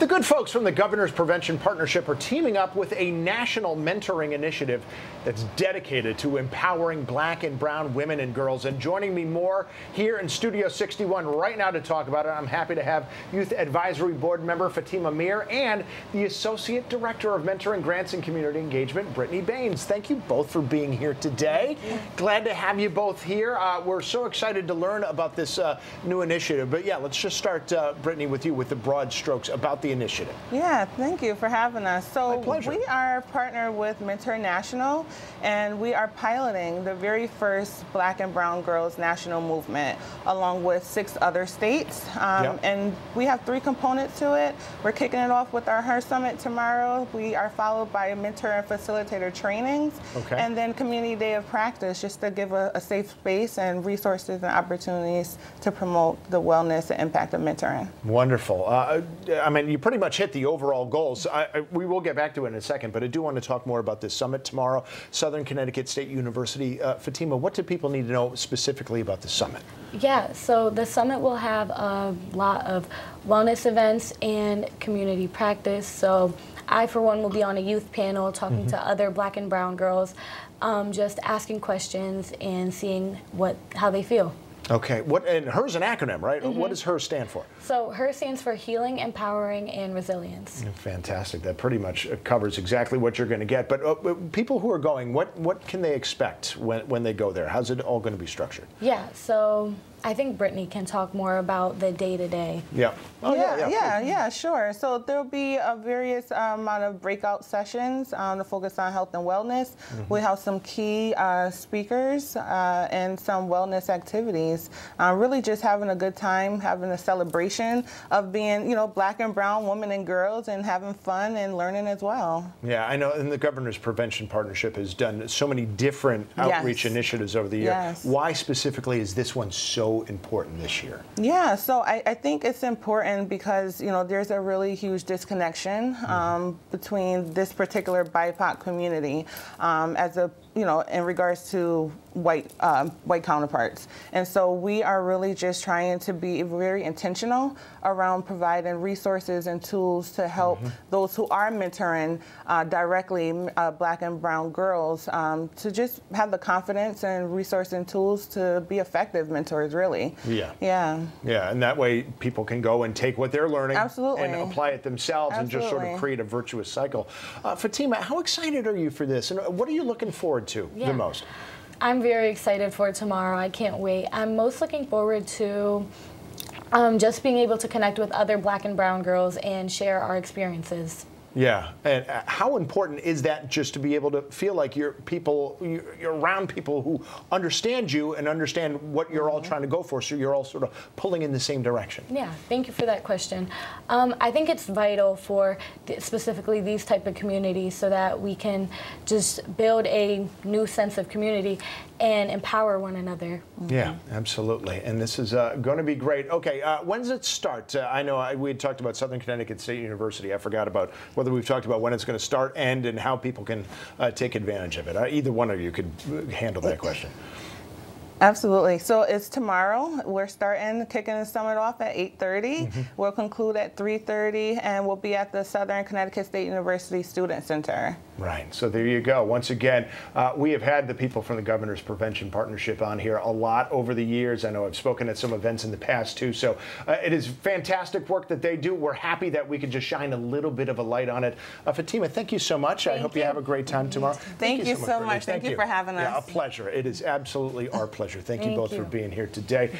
The good folks from the Governor's Prevention Partnership are teaming up with a national mentoring initiative that's dedicated to empowering Black and brown women and girls. And joining me more here in Studio 61 right now to talk about it, I'm happy to have Youth Advisory Board member Fatima Mir and the Associate Director of Mentoring Grants and Community Engagement, Brittany Baines. Thank you both for being here today. Glad to have you both here. We're so excited to learn about this new initiative. But yeah, let's just start, Brittany, with you with the broad strokes about the initiative. Yeah, thank you for having us. So we are partnered with Mentor National, and we are piloting the very first Black and Brown Girls National Movement along with 6 other states. And we have 3 components to it. We're kicking it off with our H.E.R. Summit tomorrow. We are followed by mentor and facilitator trainings, and then community day of practice, just to give a safe space and resources and opportunities to promote the wellness and impact of mentoring. Wonderful. I mean, you pretty much hit the overall goals. We will get back to it in a second, but I do want to talk more about this summit tomorrow. Southern Connecticut State University. Fatima, what do people need to know specifically about the summit? Yeah, so the summit will have a lot of wellness events and community practice. So I, for one, will be on a youth panel talking to other Black and brown girls, just asking questions and seeing how they feel. Okay, and HER's an acronym, right? What does HER stand for? So HER stands for Healing, Empowering, and Resilience. Fantastic. That pretty much covers exactly what you're going to get. But people who are going, what can they expect when they go there? How's it all going to be structured? Yeah, so I think Brittany can talk more about the day-to-day. Yeah. Oh, yeah, sure. So there'll be a various amount of breakout sessions to focus on health and wellness. We have some key speakers and some wellness activities. Really just having a good time, having a celebration of being, you know, Black and brown women and girls, and having fun and learning as well. Yeah, I know. And the Governor's Prevention Partnership has done so many different outreach initiatives over the year. Why specifically is this one so important this year? Yeah, so I think it's important because, you know, there's a really huge disconnection between this particular BIPOC community as a, you know, in regards to white counterparts. And so we are really just trying to be very intentional around providing resources and tools to help those who are mentoring directly Black and brown girls to just have the confidence and resource and tools to be effective mentors, really. Yeah, and that way people can go and take what they're learning and apply it themselves and just sort of create a virtuous cycle. Fatima, how excited are you for this, and what are you looking forward to the most? I'm very excited for tomorrow. I can't wait. I'm most looking forward to just being able to connect with other Black and brown girls and share our experiences. Yeah, and how important is that, just to be able to feel like you're around people who understand you and understand what you're all trying to go for, so you're all sort of pulling in the same direction? Yeah, thank you for that question. I think it's vital for specifically these type of communities so that we can just build a new sense of community and empower one another. Yeah, absolutely. And this is going to be great. Okay, when does it start? I know we had talked about Southern Connecticut State University. I forgot about whether we've talked about when it's going to start, end, and how people can take advantage of it. Either one of you could handle that question. Absolutely. So it's tomorrow. We're kicking the summit off at 8:30. We'll conclude at 3:30, and we'll be at the Southern Connecticut State University Student Center. Right. So there you go. Once again, we have had the people from the Governor's Prevention Partnership on here a lot over the years. I know I've spoken at some events in the past, too. So it is fantastic work that they do. We're happy that we could just shine a little bit of a light on it. Fatima, thank you so much. I hope you have a great time tomorrow. Thank you so much. Thank you for having us. Yeah, a pleasure. It is absolutely our pleasure. Thank you both for being here today.